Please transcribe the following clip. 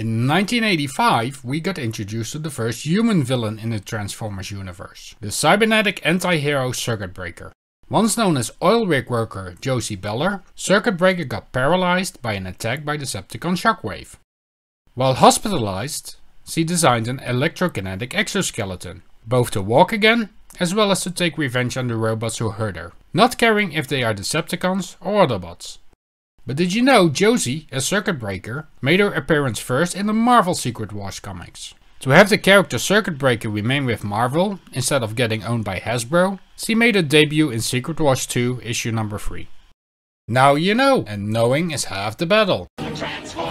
In 1985, we got introduced to the first human villain in the Transformers universe, the cybernetic anti-hero Circuit Breaker. Once known as oil rig worker Josie Beller, Circuit Breaker got paralyzed by an attack by Decepticon Shockwave. While hospitalized, she designed an electrokinetic exoskeleton, both to walk again as well as to take revenge on the robots who hurt her, not caring if they are Decepticons or Autobots. But did you know Josie, as Circuit Breaker, made her appearance first in the Marvel Secret Wars comics? To have the character Circuit Breaker remain with Marvel, instead of getting owned by Hasbro, she made her debut in Secret Wars 2 issue number 3. Now you know, and knowing is half the battle. Transform.